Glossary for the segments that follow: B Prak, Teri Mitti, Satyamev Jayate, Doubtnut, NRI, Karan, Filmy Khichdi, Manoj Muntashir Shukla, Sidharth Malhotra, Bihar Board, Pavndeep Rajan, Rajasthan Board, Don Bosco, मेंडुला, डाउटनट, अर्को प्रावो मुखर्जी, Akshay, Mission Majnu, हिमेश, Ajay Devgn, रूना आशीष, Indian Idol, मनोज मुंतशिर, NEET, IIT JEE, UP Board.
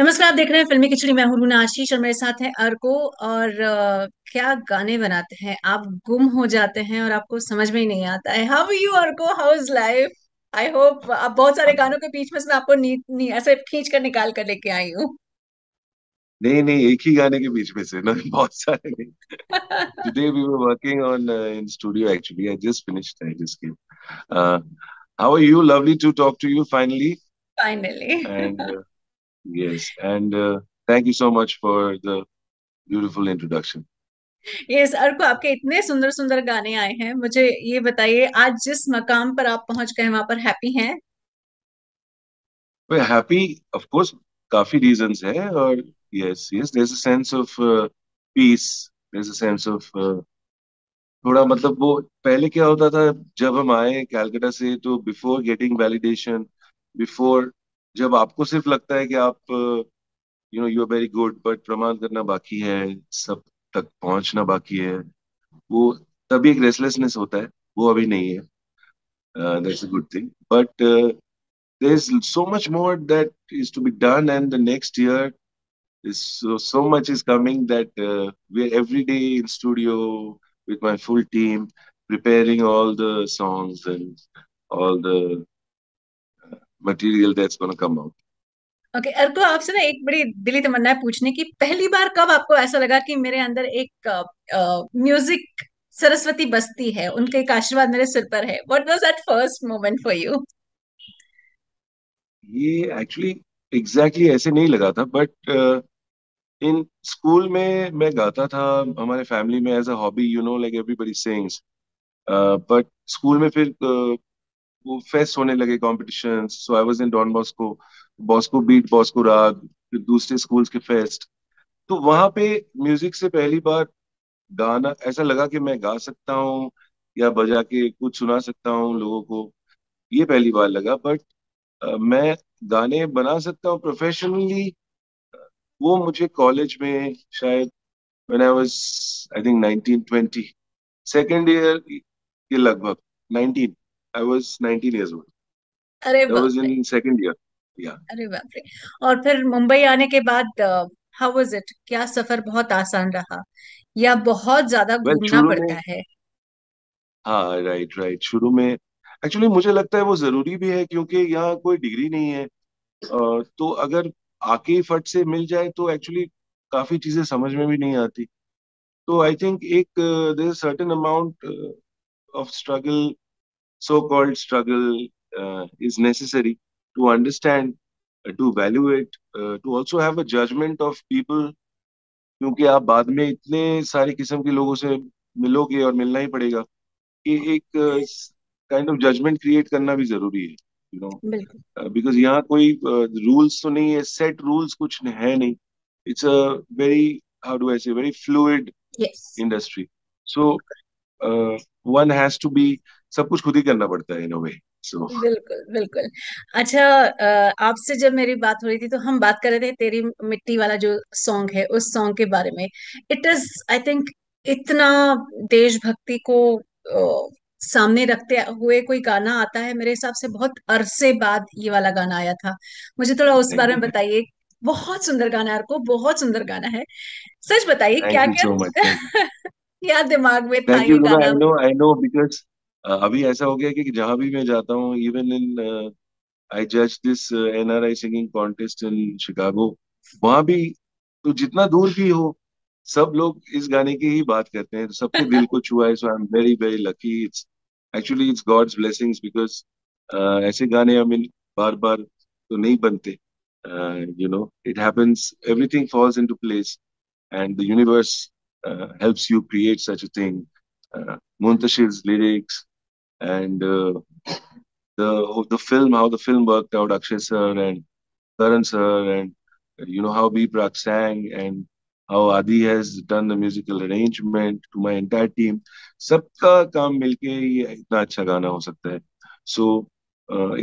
नमस्कार, आप देख रहे हैं फिल्मी खिचड़ी। मैं हूं रूना आशीष और मेरे साथ है अर्को। और क्या गाने बनाते हैं आप। गुम हो जाते हैं और आपको समझ में ही नहीं आता है। How you Arko, how is life? I hope आप बहुत सारे गानों के बीच में से मैं आपको नी ऐसे खींच कर निकाल कर लेके आई हूँ। नहीं, एक ही गाने के बीच में से ना, बहुत सारे नहीं। Today we were working on in studio actually. I just finished. I just came. How are you? Lovely to talk to you finally. Finally. And yes, and thank you so much for the beautiful introduction. Yes Arko, आपके इतने सुंदर सुंदर गाने आए हैं। मुझे ये बताइए, आज जिस मकाम पर आप पहुंच गए वहां पर हैप्पी हैं? We're happy, of course. काफी reasons है और yes, there's a sense of peace. There's a sense of थोड़ा मतलब वो पहले क्या होता था जब हम आए कलकत्ता से, तो बिफोर गेटिंग वैलिडेशन, बिफोर जब आपको सिर्फ लगता है कि आप you are very good, but प्रमाण करना बाकी है, सब तक पहुंचना बाकी है, वो तभी एक रेस्टलेसनेस होता है। वो अभी नहीं है। That's a good thing, but there is so much more that is to be done and the next year is so much is coming that we are every day in studio with my full team preparing all the songs and all the material that's going to come out. Okay, अर्को, आपसे ना एक बड़ी दिली तमन्ना है पूछने की, पहली बार कब आपको ऐसा लगा कि मेरे अंदर एक म्यूजिक सरस्वती बसती है, उनके एक आशीर्वाद मेरे सिर पर है? What was that first moment for you? ये actually exactly ऐसे नहीं लगा था, but इन स्कूल में मैं गाता था, हमारे फैमिली में as a hobby, like everybody sings, but school में फिर वो फेस्ट होने लगे, competition. So I was in Don Bosco, Bosco beat, Bosco राग, फिर दूसरे स्कूल्स के फेस्ट। तो वहां पे म्यूजिक से पहली बार गाना ऐसा लगा कि मैं गा सकता हूँ या बजा के कुछ सुना सकता हूँ लोगों को, ये पहली बार लगा। बट मैं गाने बना सकता हूँ प्रोफेशनली, वो मुझे कॉलेज में शायद when I was I think 1920 second year के लगभग 19 आई वाज 19 इयर्स ओल्ड। अरे बाप रे, I was in second year, या। अरे बाप रे। और फिर मुंबई आने के बाद हाउ वाज इट? क्या सफर बहुत आसान रहा या बहुत ज्यादा घूमना पड़ता है? हाँ, राइट। शुरू में एक्चुअली मुझे लगता है वो जरूरी भी है, क्योंकि यहाँ कोई डिग्री नहीं है, तो अगर आके फट से मिल जाए तो एक्चुअली काफी चीजें समझ में भी नहीं आती। तो आई थिंक एक there is certain amount of struggle, so called struggle, is necessary to understand, to value it, to also have a judgement of people, क्योंकि आप बाद में इतने सारे किस्म के लोगों से मिलोगे और मिलना ही पड़ेगा कि एक काइंड ऑफ जजमेंट क्रिएट करना भी जरूरी है, बिकॉज यहाँ कोई रूल्स तो नहीं है, सेट रूल्स कुछ है नहीं। It's a very, how do I say, very fluid industry, so one has to be, सब कुछ खुद ही करना पड़ता है इन अ वे। सो बिल्कुल। अच्छा, आपसे जब मेरी बात हो रही थी तो हम बात कर रहे थे तेरी मिट्टी वाला जो सॉन्ग है, उस सॉन्ग के बारे में। इट इज, आई थिंक, इतना देशभक्ति को सामने रखते हुए कोई गाना आता है, मेरे हिसाब से बहुत अरसे बाद ये वाला गाना आया था। मुझे थोड़ा उस बारे में बताइए। बहुत सुंदर गाना है अर्को, बहुत सुंदर गाना है, सच बताइए क्या क्या क्या दिमाग में था ये गाना? I know, because अभी ऐसा हो गया कि जहां भी मैं जाता हूँ, इवन इन आई जज this NRI singing contest in Chicago, वहां भी तो जितना दूर भी हो सब लोग इस गाने की ही बात करते हैं, तो सबके दिल को छुआ है। So I am very very lucky. It's actually it's God's blessings, because ऐसे गाने आई मीन बार बार तो नहीं बनते, it happens, everything falls into place and the universe helps you create such a thing. मुंतशिर's lyrics and the film, how the film worked out, Akshay sir and Karan sir, and how B Prak sang and how Adi has done the musical arrangement, to my entire team, सबका काम मिलके ये इतना अच्छा गाना हो सकता है। So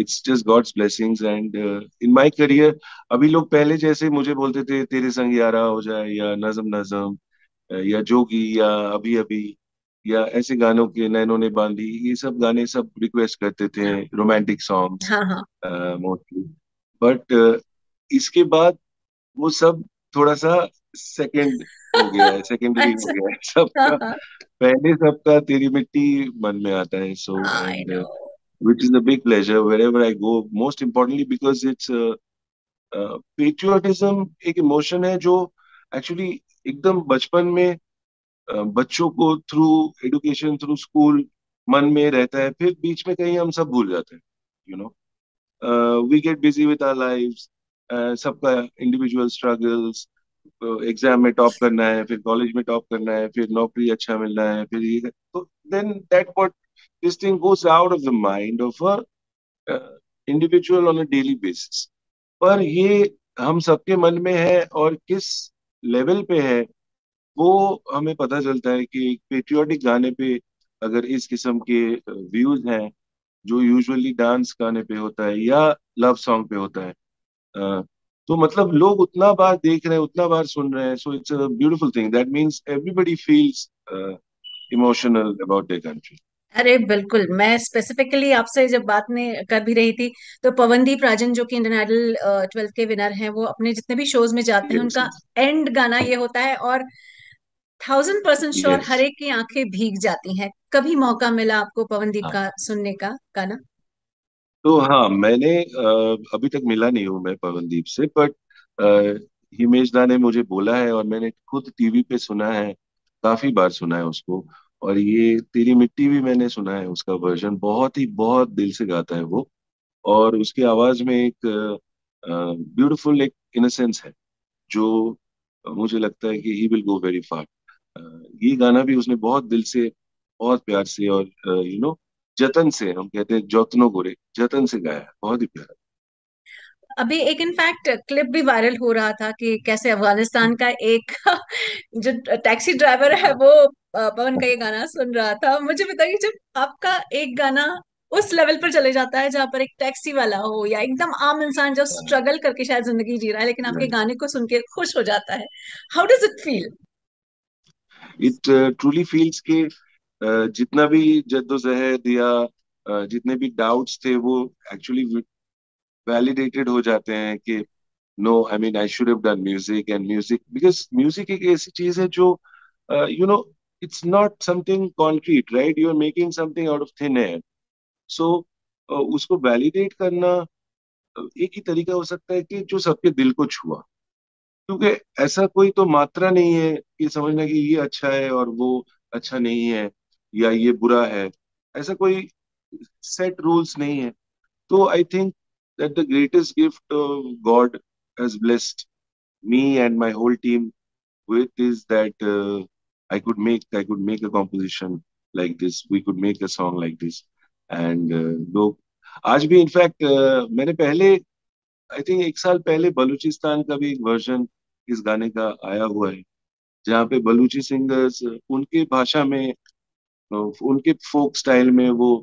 it's just God's blessings, and in my career, अभी लोग पहले जैसे मुझे बोलते थे तेरे संग यारा हो जाए या नज़म या जोगी या अभी अभी या ऐसे गानों के नैनों ने बांधी, ये सब गाने सब रिक्वेस्ट करते थे, रोमांटिक सॉन्ग मोस्टली। बट इसके बाद वो सब थोड़ा सा सेकंड हो गया है, सेकेंडरी हो गया है सबका। पहले सबका तेरी मिट्टी मन में आता है, सो which is a big pleasure wherever I go, most importantly because it's patriotism एक emotion है जो actually एकदम बचपन में बच्चों को थ्रू एडुकेशन थ्रू स्कूल मन में रहता है, फिर बीच में कहीं हम सब भूल जाते हैं, you know we get busy with our lives, सबका इंडिविजुअल स्ट्रगल्स, एग्जाम में टॉप करना है, फिर कॉलेज में टॉप करना है, फिर नौकरी अच्छा मिलना है, फिर ये, तो then that what this thing goes out of the mind of a individual on a daily basis. पर ये हम सबके मन में है और किस लेवल पे है वो हमें पता चलता है कि पेट्रियोटिक गाने पे अगर इस किस्म के व्यूज हैं जो यूजुअली डांस गाने पे होता है या लव सॉन्ग पे होता है, तो मतलब लोग उतना बार देख रहे हैं, उतना बार सुन रहे हैं, so it's a beautiful thing, that means everybody feels emotional about their country. अरे बिल्कुल, मैं स्पेसिफिकली आपसे जब बात ने कर भी रही थी तो पवनदीप राजन जो कि इंडियन आइडल 12 के विनर हैं, वो अपने जितने भी शोज में जाते हैं उनका एंड गाना ये होता है और 1000% श्योर हर एक की आंखें भीग जाती हैं। कभी मौका मिला आपको पवनदीप का सुनने का गाना? तो हाँ, मैंने अभी तक मिला नहीं हूँ मैं पवनदीप से, बट हिमेश दा ने मुझे बोला है और मैंने खुद टीवी पे सुना है, काफी बार सुना है उसको, और ये तेरी मिट्टी भी मैंने सुना है उसका वर्जन, बहुत दिल से गाता है वो, और उसकी आवाज में एक ब्यूटीफुल एक इनोसेंस है जो मुझे लगता है कि he will go very far. ये गाना भी उसने बहुत दिल से, बहुत प्यार से और यू नो जतन से, हम कहते हैं जतनो गोरे, जतन से गाया, बहुत ही प्यारा। अभी एक इनफैक्ट क्लिप भी वायरल हो रहा था कि कैसे अफगानिस्तान का एक जो टैक्सी ड्राइवर है वो पवन का ये गाना सुन रहा था। मुझे बताइए, जब आपका एक गाना उस लेवल पर चले जाता है जहां पर एक टैक्सी वाला हो या एकदम आम इंसान जो स्ट्रगल करके शायद जिंदगी जी रहा है लेकिन आपके गाने को सुन के खुश हो जाता है, how does it feel? It truly feels कि जितना भी जद्दोजहद या जितने भी डाउट्स थे वो एक्चुअली वैलिडेटेड हो जाते हैं कि no, I mean I should have done music and music, because music एक ऐसी चीज है जो you know it's not something concrete, right, you are making something out of thin air, so उसको वैलिडेट करना एक ही तरीका हो सकता है कि जो सबके दिल को छुआ, क्योंकि ऐसा कोई तो मात्रा नहीं है कि समझना कि ये अच्छा है और वो अच्छा नहीं है या ये बुरा है, ऐसा कोई सेट रूल्स नहीं है। तो I think that the greatest gift God has blessed me and my whole team with is that I could make a composition like this, we could make a song like this, and log aaj bhi in fact maine pehle I think ek saal pehle Baluchistan ka bhi ek version is gaane ka aaya hua hai jahan pe Baluchi singers unke bhasha mein unke folk style mein wo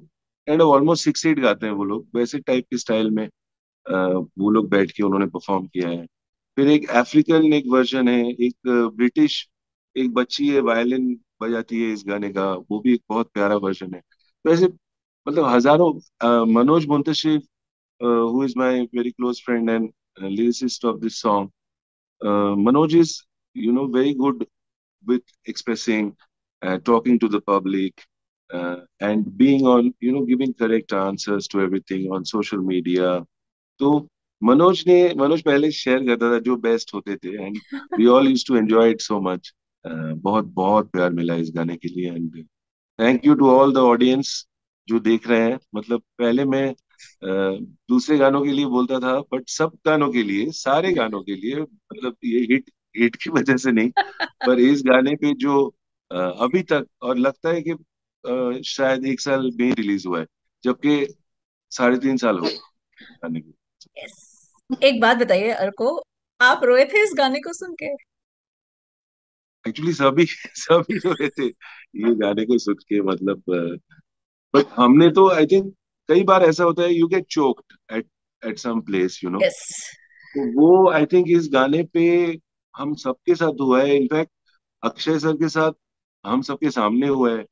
kind of almost 6-8 gaate hain wo log, वैसे type ke style mein वो लोग बैठ के उन्होंने perform किया है। फिर एक अफ्रीकन एक वर्जन है, एक ब्रिटिश एक बच्ची है वायलिन बजाती है इस गाने का, वो भी एक बहुत प्यारा वर्जन है। तो ऐसे मतलब हजारों, मनोज मुंतशिर who is my very close friend and lyricist of this song, Manoj is you know very good with expressing, talking to the public and being on you know giving correct answers to everything on social media. तो मनोज पहले share करता था जो best होते थे and we all used to enjoy it so much. बहुत प्यार मिला इस गाने के लिए and thank you to all the audience जो देख रहे हैं। मतलब पहले मैं दूसरे गानों के लिए बोलता था, बट सब गानों के लिए, सारे गानों के लिए, मतलब ये हिट की वजह से नहीं, पर इस गाने पे जो अभी तक, और लगता है कि शायद एक साल में रिलीज हुआ है जबकि 3.5 साल हो गए। Yes. एक बात बताइए अर्को, आप रोए थे इस गाने को सुन के? एक्चुअली सभी रोए थे ये गाने को सुन के, मतलब बट हमने तो आई थिंक कई बार ऐसा होता है you get choked at some place, you know, तो वो आई थिंक इस गाने पे हम सबके साथ हुआ है। इनफैक्ट अक्षय सर के साथ हम सबके सामने हुआ है,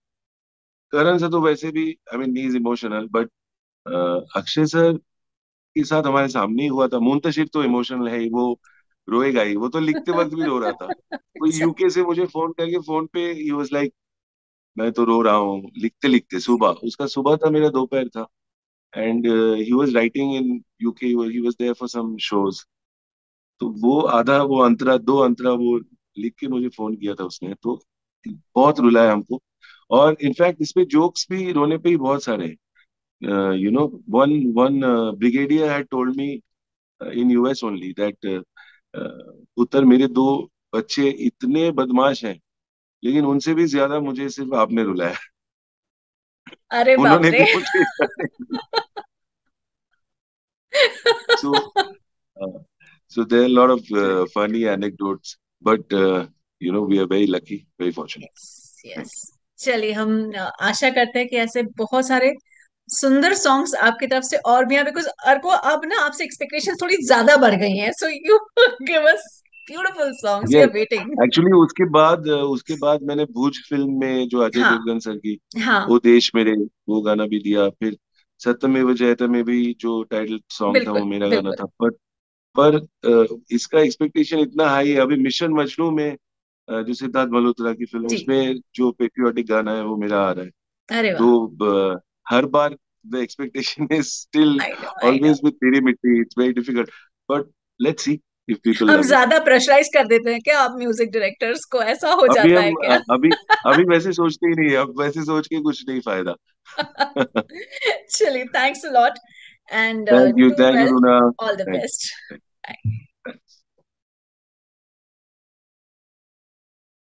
करण सर तो वैसे भी I mean he is emotional, but Akshay sir के साथ हमारे सामने ही हुआ था। मुंतशिर तो इमोशनल है ही, वो रोएगा ही, वो तो लिखते वक्त भी रो रहा था। वो यूके से मुझे फोन करके, फोन पे ही वाज लाइक मैं तो रो रहा हूँ लिखते लिखते। सुबह उसका सुबह था, मेरा दोपहर था। And he was writing in UK, he was there for some shows. तो वो आधा, वो अंतरा, दो अंतरा वो लिख के मुझे फोन किया था उसने। तो बहुत रुलाया हमको। और इनफैक्ट इसमें जोक्स भी रोने पे ही बहुत सारे हैं। You know, one brigadier had told me in US only that उत्तर, मेरे दो बच्चे इतने बदमाश हैं, लेकिन उनसे भी ज्यादा मुझे सिर्फ आपने रुलाया। अरे बाप रे। So there are a lot of funny anecdotes, but you know we are very lucky, very fortunate. Yes. चलिए, हम आशा करते हैं कि ऐसे बहुत सारे सुंदर सॉन्ग्स आपकी तरफ से और भी हैं, बिकॉज अर्को अब ना आपसे एक्सपेक्टेशंस थोड़ी ज्यादा बढ़ गई हैं, so you give us beautiful songs, we are waiting. Actually उसके बाद मैंने भुज फिल्म में जो अजय देवगन सर की वो देश मेरे, वो गाना भी दिया। फिर सत्यमेव जयते में भी जो टाइटल सॉन्ग था वो मेरा गाना था। पर इसका एक्सपेक्टेशन इतना हाई है। अभी मिशन मजनू में जो सिद्धार्थ मल्होत्रा की फिल्म, उसमें जो पेट्रियोटिक गाना है वो मेरा आ रहा है। तो हर बार the expectation is still always with Teri Mitti, it's very difficult, but let's see if people. हम ज्यादा प्रेशराइज कर देते हैं क्या आप म्यूजिक डायरेक्टर्स को? ऐसा हो जाता है क्या? अभी वैसे सोचते ही नहीं है, अब वैसे सोच के कुछ नहीं फायदा। चलिए, thanks a lot and thank you, thank you, all the best.